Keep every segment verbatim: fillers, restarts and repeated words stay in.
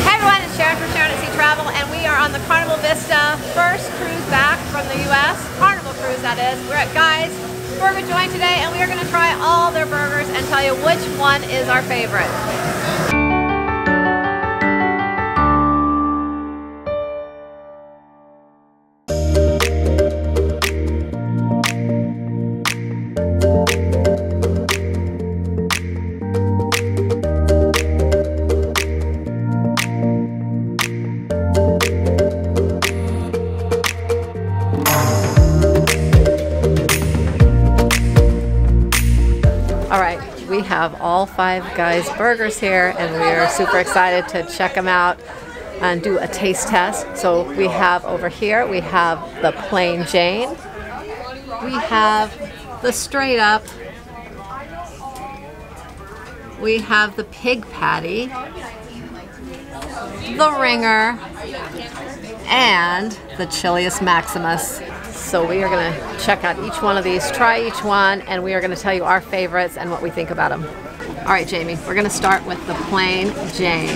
Hey everyone, it's Sharon from Sharon at Sea Travel, and we are on the Carnival Vista first cruise back from the U S Carnival cruise, that is. We're at Guy's Burger Joint today, and we are going to try all their burgers and tell you which one is our favorite. We have all Five Guys Burgers here, and we are super excited to check them out and do a taste test. So we have over here, we have the Plain Jane, we have the Straight Up, we have the Pig Patty, the Ringer, and the Chilius Maximus. So we are going to check out each one of these, try each one, and we are going to tell you our favorites and what we think about them. All right, Jamie, we're going to start with the Plain Jane.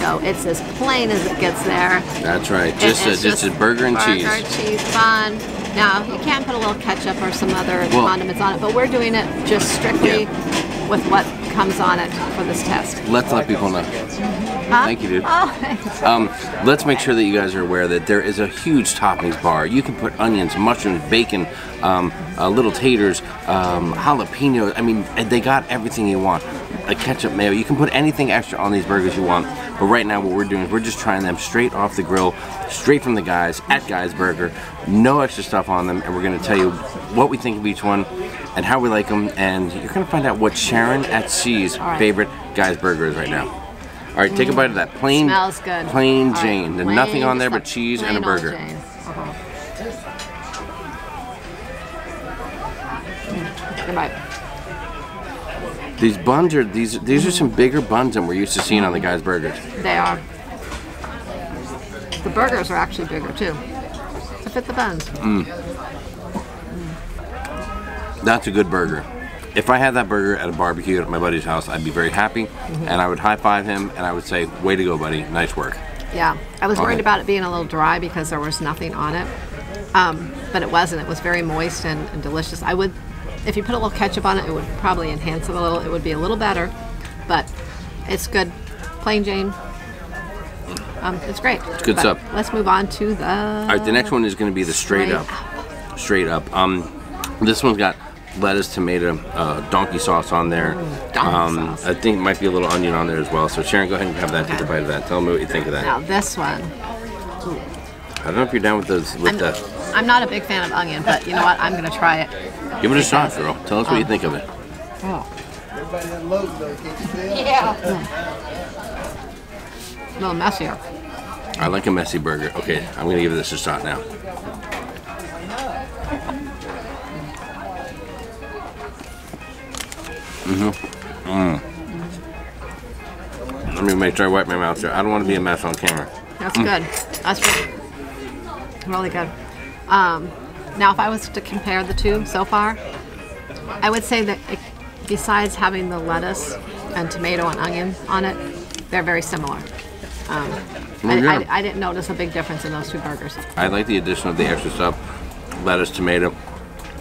So it's as plain as it gets there. That's right. Just a, just, just a burger and burger, cheese. Burger, cheese, bun. Now, you can put a little ketchup or some other well, condiments on it, but we're doing it just strictly yeah. with what comes on it for this test. Let's let people know. Huh? Thank you, dude. Oh, thanks. Um, let's make sure that you guys are aware that there is a huge toppings bar. You can put onions, mushrooms, bacon, um, uh, little taters, um, jalapenos. I mean, they got everything you want. A ketchup, mayo. You can put anything extra on these burgers you want. But right now, what we're doing is we're just trying them straight off the grill, straight from the guys at Guy's Burger. No extra stuff on them, and we're going to tell you what we think of each one and how we like them, and you're going to find out what Sharon at Sea's right. favorite Guy's Burger is right now. All right, take a bite of that plain, smells good. plain right. Jane. There's plain, nothing on there but cheese and a burger. Uh-huh. Take a bite. These buns are these. These are some bigger buns than we're used to seeing on the Guy's Burgers. They are. The burgers are actually bigger too, to fit the buns. Mm. Mm. That's a good burger. If I had that burger at a barbecue at my buddy's house, I'd be very happy, mm-hmm. and I would high-five him, and I would say, way to go, buddy, nice work. Yeah, I was All worried right. about it being a little dry because there was nothing on it, um, but it wasn't. It was very moist and, and delicious. I would, if you put a little ketchup on it, it would probably enhance it a little. It would be a little better, but it's good. Plain Jane, um, it's great. It's good but stuff. Let's move on to the... All right, the next one is going to be the straight, straight up. up. Straight up. Um, this one's got... lettuce, tomato, uh, donkey sauce on there. Mm, um, sauce. I think it might be a little onion on there as well. So Sharon, go ahead and have that, okay. take a bite of that. Tell me what you think of that. Now this one. Ooh. I don't know if you're down with those. With I'm, the... I'm not a big fan of onion, but you know what? I'm gonna try it. Give it a shot, girl. Tell us um, what you think of it. Oh. Yeah. Mm. A little messier. I like a messy burger. Okay, I'm gonna give this a shot now. Mm-hmm. Mm. Mm. Let me make sure I wipe my mouth here. I don't want to be a mess on camera. That's mm. good. That's really, really good. Um, now, if I was to compare the two so far, I would say that it, besides having the lettuce and tomato and onion on it, they're very similar. Um, well, I, yeah. I, I didn't notice a big difference in those two burgers. I like the addition of the extra stuff, lettuce, tomato.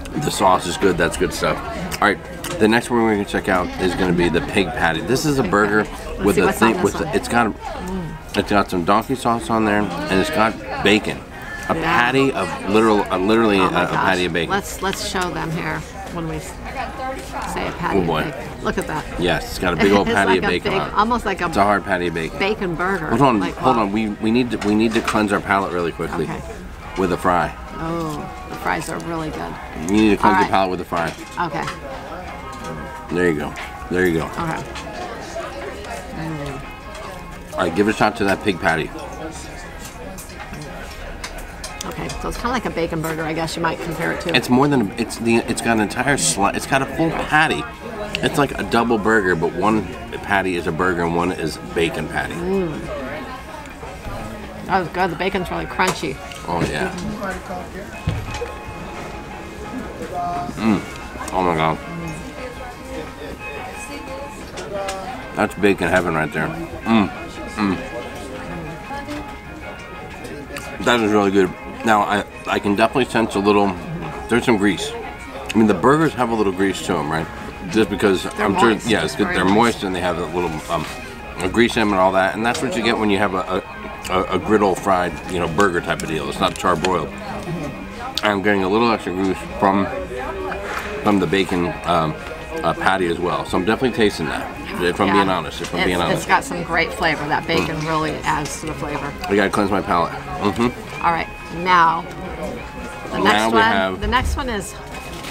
The sauce is good. That's good stuff. All right. The next one we're going to check out is going to be the Pig Patty. This is a burger with a thing with a, it's got a, mm. it's got some donkey sauce on there, and it's got bacon, a yeah. patty of literal, uh, literally oh a, a patty of bacon. Let's let's show them here when we say a patty. Oh boy! Of bacon. Look at that. Yes, it's got a big old patty like of bacon. Big, on it. Almost like a. It's a hard patty of bacon. Bacon burger. Hold on, like, hold wow. on. We we need to, we need to cleanse our palate really quickly okay. with a fry. Oh, the fries are really good. You need to cleanse right. your palate with a fry. Okay. There you go. There you go. Okay. Mm. All right, give it a shot to that Pig Patty. Okay, so it's kind of like a bacon burger, I guess you might compare it to. It's more than it's the it's got an entire slice. It's got a full patty. It's like a double burger, but one patty is a burger and one is bacon patty. Mm. That was good. The bacon's really crunchy. Oh yeah. Mm. Oh my God. That's bacon heaven right there. Mm. Mm. that is really good. Now I I can definitely sense a little. There's some grease. I mean, the burgers have a little grease to them, right? Just because they're I'm moist, sure, yeah, it's they're moist and they have a little um, a grease in them and all that, and that's what you get when you have a a, a griddle fried, you know, burger type of deal. It's not charbroiled. I'm getting a little extra grease from from the bacon um, uh, patty as well, so I'm definitely tasting that. If I'm yeah. being honest, if I'm it's, being honest, it's got some great flavor. That bacon mm. really adds to the flavor. I gotta cleanse my palate. Mm-hmm. All right, now the now next we one. Have the next one is.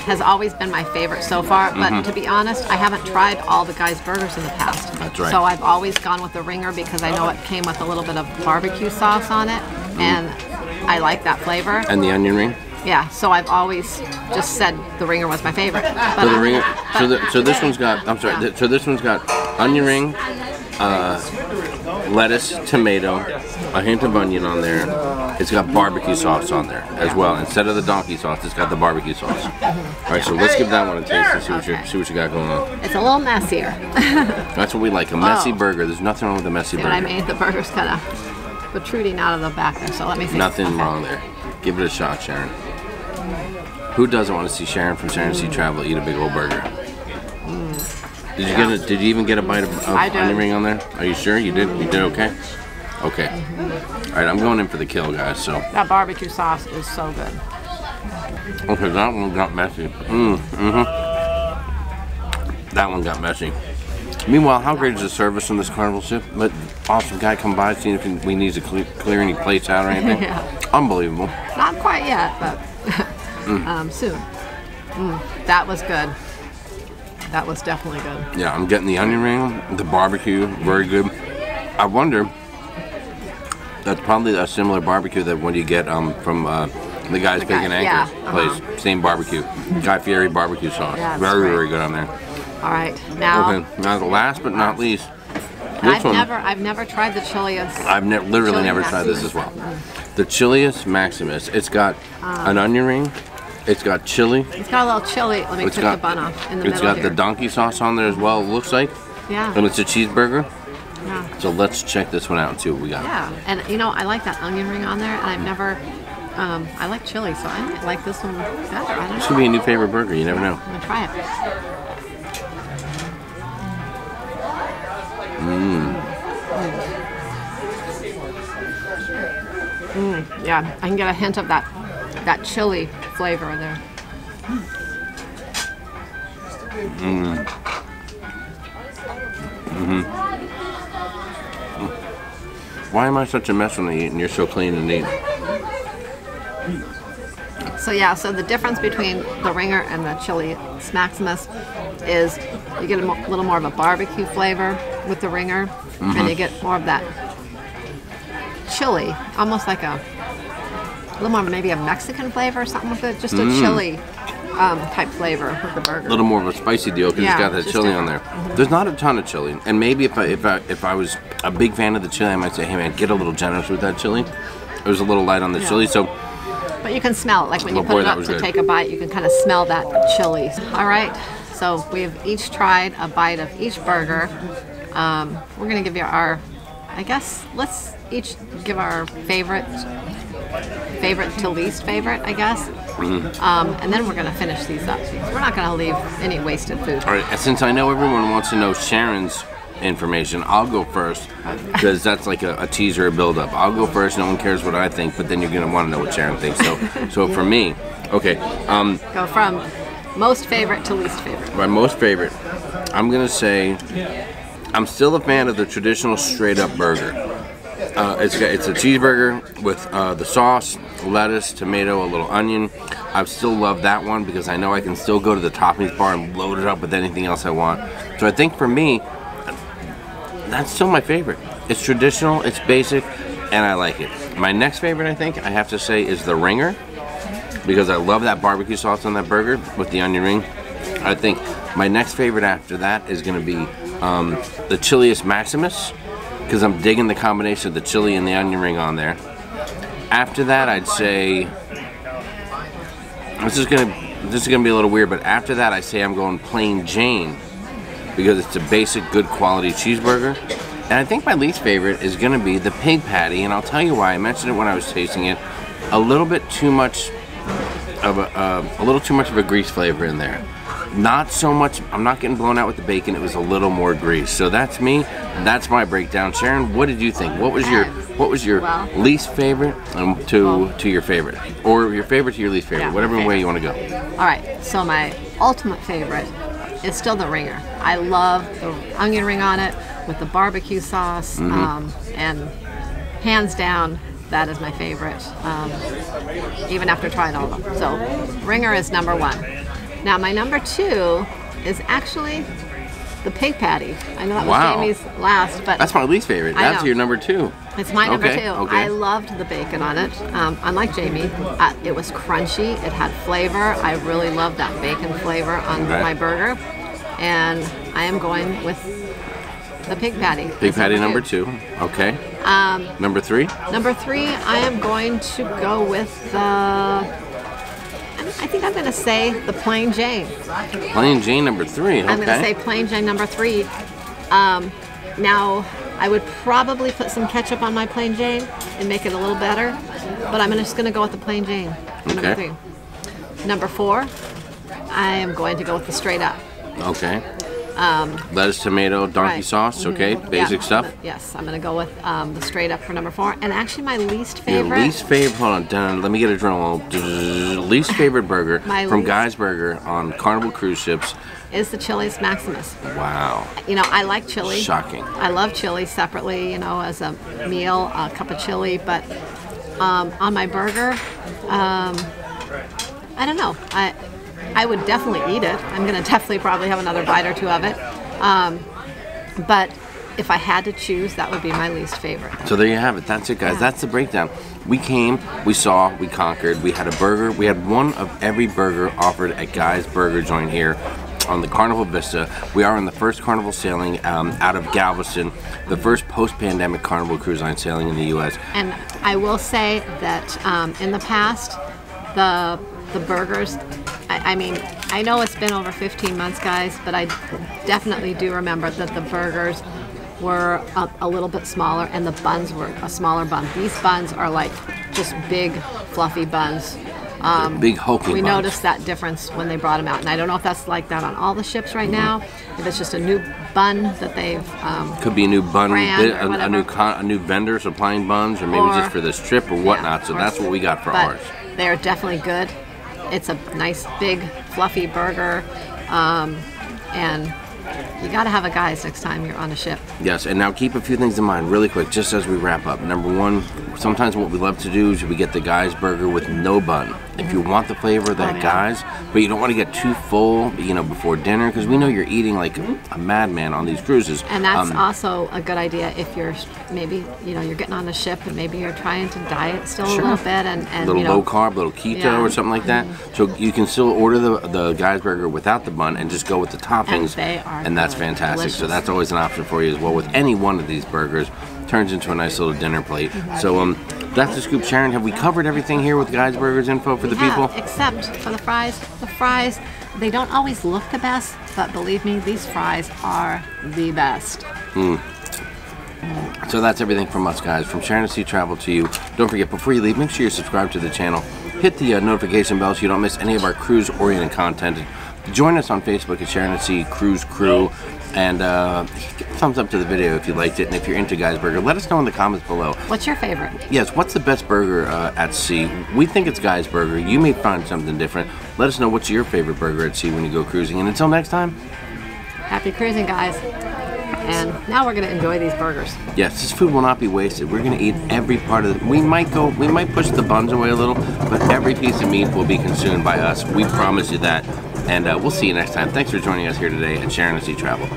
Has always been my favorite so far, but mm-hmm. to be honest, I haven't tried all the Guy's Burgers in the past. That's right. So I've always gone with the Ringer because I know it came with a little bit of barbecue sauce on it, mm. and I like that flavor. And the onion ring. Yeah. So I've always just said the Ringer was my favorite. But so the Ringer. So, the, so this one's got. I'm sorry. Yeah. So this one's got onion ring, uh, lettuce, tomato, a hint of onion on there. It's got barbecue sauce on there as well. Instead of the donkey sauce, it's got the barbecue sauce. All right, so let's give that one a taste and see what you see what you got going on. It's a little messier. That's what we like, a messy oh. burger. There's nothing wrong with a messy see burger. What I made the burger's kind of protruding out of the back there, so let me see. Nothing okay. wrong there. Give it a shot, Sharon. Who doesn't want to see Sharon from Sharon Sea mm. Travel eat a big old burger? Mm. Did you yeah. get? A, did you even get a bite of, of onion ring on there? Are you sure you did? You did okay. Okay. Mm-hmm. All right, I'm going in for the kill, guys. So that barbecue sauce is so good. Okay, that one got messy. Mm, mm-hmm. That one got messy. Meanwhile, how great is the service on this Carnival ship? Let awesome guy come by, see if we need to clear, clear any plates out or anything. yeah. Unbelievable. Not quite yet, but mm. um, soon. Mm, that was good. That was definitely good. Yeah, I'm getting the onion ring, the barbecue, very good. I wonder. That's probably a similar barbecue that when you get um, from uh, the Guy's Big and Anchor yeah, place. Uh-huh. Same barbecue, Guy Fieri barbecue sauce. Yeah, very, great. very good on there. All right, now. Okay, now the last but not least. This I've one, never, I've never tried the Chilius. I've ne literally Chilius never Maximus. tried this as well. Mm. The Chilius Maximus. It's got um, an onion ring. It's got chili. It's got a little chili. Let me it's take got, the bun off in the It's got here. the donkey sauce on there as well. It looks like. Yeah. And it's a cheeseburger. Yeah. So let's check this one out and see what we got. Yeah, and you know, I like that onion ring on there, and I've never, um, I like chili, so I might like this one better. I don't know. This could be a new favorite burger, you never know. I'm gonna try it. Mmm. Mm. Mm, yeah, I can get a hint of that, that chili flavor in there. Mmm. Mm-hmm. Mm. Why am I such a mess when I eat and you're so clean and neat? So yeah, so the difference between the Ringer and the Chilius Maximus is you get a mo little more of a barbecue flavor with the Ringer, mm-hmm. and you get more of that chili, almost like a, a little more maybe a Mexican flavor or something with it, just a mm. chili um, type flavor with the burger. A little more of a spicy deal because yeah, it's got that chili on there. Mm-hmm. There's not a ton of chili, and maybe if I if I if I was a big fan of the chili, I might say, hey man, get a little generous with that chili. It was a little light on the yeah. chili, so. But you can smell it, like when you put boy, it up to good. take a bite, you can kind of smell that chili. All right, so we have each tried a bite of each burger. Um, we're gonna give you our, I guess, let's each give our favorite, favorite to least favorite, I guess. Mm-hmm. um, and then we're going to finish these up. We're not going to leave any wasted food. All right, since I know everyone wants to know Sharon's information, I'll go first because that's like a, a teaser, a build-up. I'll go first. No one cares what I think, but then you're going to want to know what Sharon thinks. So, so for me, okay. Um, go from most favorite to least favorite. My most favorite, I'm going to say I'm still a fan of the traditional straight-up burger. Uh, it's, it's a cheeseburger with uh, the sauce, lettuce, tomato, a little onion. I've still loved that one because I know I can still go to the toppings bar and load it up with anything else I want. So I think for me, that's still my favorite. It's traditional, it's basic, and I like it. My next favorite, I think, I have to say is the Ringer because I love that barbecue sauce on that burger with the onion ring. I think my next favorite after that is going to be um, the Chilius Maximus, because I'm digging the combination of the chili and the onion ring on there. After that, I'd say this is gonna this is gonna be a little weird, but after that, I say I'm going Plain Jane because it's a basic, good quality cheeseburger. And I think my least favorite is gonna be the Pig Patty, and I'll tell you why. I mentioned it when I was tasting it. A little bit too much of a, uh, a little too much of a grease flavor in there. Not so much, I'm not getting blown out with the bacon, it was a little more grease. So that's me, that's my breakdown. Sharon, what did you think? What was your what was your well, least favorite um, to, well, to your favorite? Or your favorite to your least favorite, yeah, whatever okay. way you want to go. All right, so my ultimate favorite is still the Ringer. I love the onion ring on it with the barbecue sauce, mm-hmm. um, and hands down, that is my favorite, um, even after trying all of them. So Ringer is number one. Now my number two is actually the Pig Patty. I know that was wow. Jamie's last, but that's my least favorite. That's your number two. It's my number okay, two. Okay. I loved the bacon on it. Um, unlike Jamie, uh, it was crunchy. It had flavor. I really loved that bacon flavor on okay. my burger, and I am going with the Pig Patty. Pig Patty number two. number two. Okay. Um, number three. Number three, I am going to go with the. I think I'm going to say the Plain Jane. Plain Jane number three, okay. I'm going to say Plain Jane number three. Um, now, I would probably put some ketchup on my Plain Jane and make it a little better, but I'm just going to go with the Plain Jane, okay. number three. Number four, I am going to go with the Straight Up. Okay. Um, Lettuce, tomato, donkey right. sauce, okay, mm-hmm. basic yeah. stuff. Yes, I'm going to go with um, the Straight Up for number four. And actually my least favorite. Your least favorite, hold on, done, let me get a drum roll. Least favorite burger from Guy's Burger on Carnival Cruise Ships. Is the Chilius Maximus. Wow. You know, I like chili. Shocking. I love chili separately, you know, as a meal, a cup of chili, but um, on my burger, um, I don't know. I. I would definitely eat it. I'm gonna definitely probably have another bite or two of it. Um, but if I had to choose, that would be my least favorite. So there you have it. That's it, guys. Yeah. That's the breakdown. We came, we saw, we conquered. We had a burger. We had one of every burger offered at Guy's Burger Joint here on the Carnival Vista. We are on the first Carnival sailing um, out of Galveston, the first post-pandemic Carnival Cruise Line sailing in the U S And I will say that um, in the past, the the burgers, I mean, I know it's been over fifteen months, guys, but I definitely do remember that the burgers were a, a little bit smaller and the buns were a smaller bun. These buns are like just big, fluffy buns. Um, big, hulking We buns. Noticed that difference when they brought them out, and I don't know if that's like that on all the ships right mm-hmm. now, if it's just a new bun that they've um, could be a new bun, bit, a, a, new con, a new vendor supplying buns, or maybe or, just for this trip or whatnot, yeah, so or, that's what we got for ours. They're definitely good. It's a nice, big, fluffy burger, um, and you gotta have a Guy's next time you're on a ship. Yes, and now keep a few things in mind really quick, just as we wrap up. Number one, sometimes what we love to do is we get the Guy's burger with no bun. If you want the flavor of that oh, yeah. Guy's, but you don't want to get too full, you know, before dinner, because we know you're eating like a madman on these cruises. And that's um, also a good idea if you're maybe, you know, you're getting on a ship and maybe you're trying to diet still sure. a little bit and, and a little you know, low carb, little keto yeah. or something like that. Mm-hmm. So you can still order the the Guy's burger without the bun and just go with the toppings. And they are and that's really fantastic. Delicious. So that's always an option for you as well with any one of these burgers. Turns into a nice little dinner plate. So um, that's the scoop, Sharon. Have we covered everything here with Guy's Burgers info for we the have, people? Except for the fries. The fries, they don't always look the best, but believe me, these fries are the best. Mm. Mm. So that's everything from us, guys. From Sharon at Sea Travel to you. Don't forget, before you leave, make sure you're subscribed to the channel. Hit the uh, notification bell so you don't miss any of our cruise-oriented content. Join us on Facebook at Sharon at Sea Cruise Crew. And uh, give a thumbs up to the video if you liked it, and if you're into Guy's Burger, let us know in the comments below. What's your favorite? Yes, what's the best burger uh, at sea? We think it's Guy's Burger. You may find something different. Let us know what's your favorite burger at sea when you go cruising. And until next time, happy cruising, guys. And now we're gonna enjoy these burgers. Yes, this food will not be wasted. We're gonna eat every part of it. We might go, we might push the buns away a little, but every piece of meat will be consumed by us. We promise you that. And uh, we'll see you next time. Thanks for joining us here today at Sharon at Sea Travel.